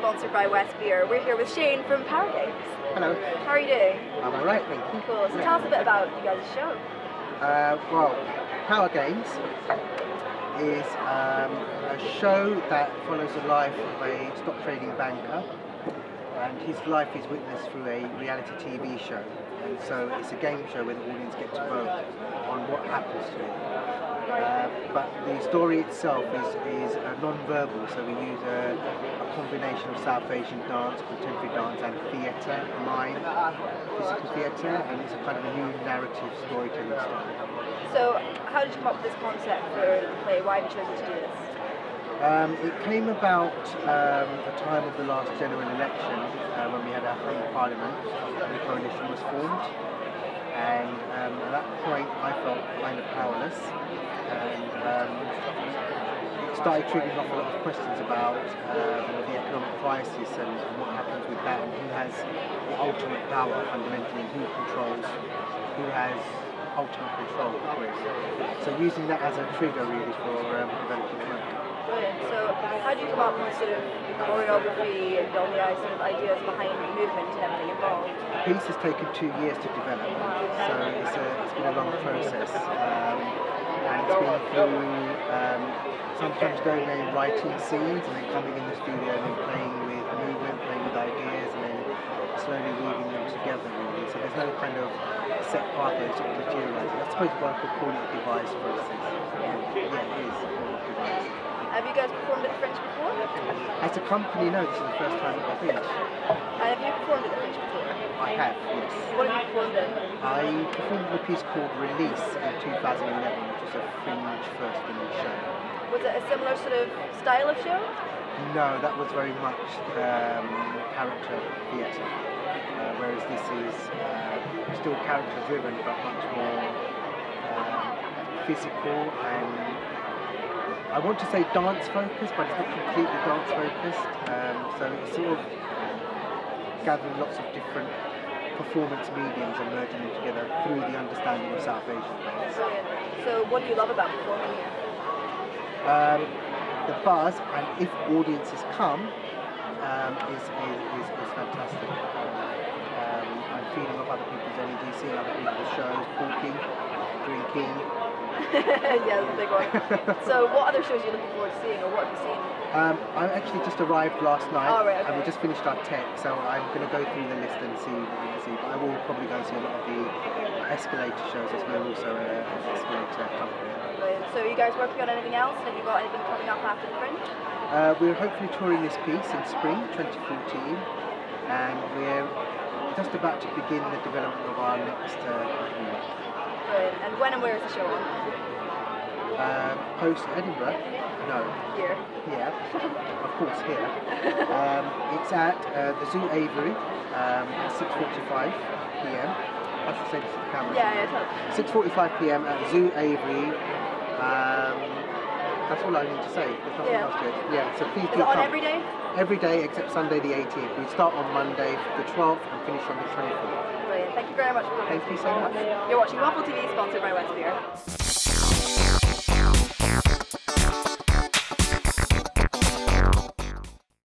sponsored by West Beer. We're here with Shane from Power Games. Hello. How are you doing? I'm alright, thank you. Cool. So tell us a bit about you guys' show. Well, Power Games is a show that follows the life of a stock trading banker, and his life is witnessed through a reality TV show. And so it's a game show where the audience get to vote on what happens to it. But the story itself is non-verbal, so we use a combination of South Asian dance, contemporary dance and theatre, mime, physical theatre, and it's a kind of a new narrative storytelling style. So how did you come up with this concept for the play? Why have you chosen to do this? It came about the time of the last general election when we had our hung parliament and the coalition was formed, and at that point I felt kind of powerless, and it started triggering off a lot of questions about the economic crisis and what happens with that, and who has the ultimate power fundamentally, and who has ultimate control of it. So using that as a trigger really for developing work. Brilliant. So how do you come up with sort of choreography and all the sort of ideas behind the movement and everything involved? The piece has taken 2 years to develop, so it's been a long process. And it's been through sometimes going there and writing scenes and then coming in the studio and then playing with movement, playing with ideas, and then slowly weaving them together really. So there's no kind of set part that sort of materializes. I suppose one could call it a device process. Yeah, it is a device. Have you guys performed at the Fringe before? As a company, no, this is the first time at the Fringe. Have you performed at the Fringe before? I have, yes. What have you performed at? I performed in a piece called Release in 2011, which was a Fringe first Fringe show. Was it a similar sort of style of show? No, that was very much character theatre, whereas this is still character driven but much more physical and I want to say dance focused, but it's not completely dance focused. So it's sort of gathering lots of different performance mediums and merging them together through the understanding of South Asian dance. So what do you love about performing here? The buzz, and if audiences come, is fantastic. I'm feeding off other people's energy, seeing other people's shows, talking, drinking. Yeah, that's a big one. So what other shows are you looking forward to seeing, or what have you seen? I actually just arrived last night, and we just finished our tech, so I'm going to go through the list and see what we can see. But I will probably go and see a lot of the escalator shows, as we're also an escalator company. So are you guys working on anything else? Have you got anything coming up after the Fringe? We're hopefully touring this piece in spring 2014, and we're just about to begin the development of our next year. And when and where is the show on? Post Edinburgh? No. Here? Yeah, of course here. It's at the Zoo Aviary at 6:45 p.m. I should say this to the camera. Yeah, 6:45 p.m. at Zoo Aviary. That's all I need to say. There's nothing else to it. Yeah, so please do come. Is it on every day? Every day except Sunday the 18th. We start on Monday the 12th and finish on the 24th. Thank you very much for coming. Thank you so much. You're watching Waffle TV, sponsored by West Beer.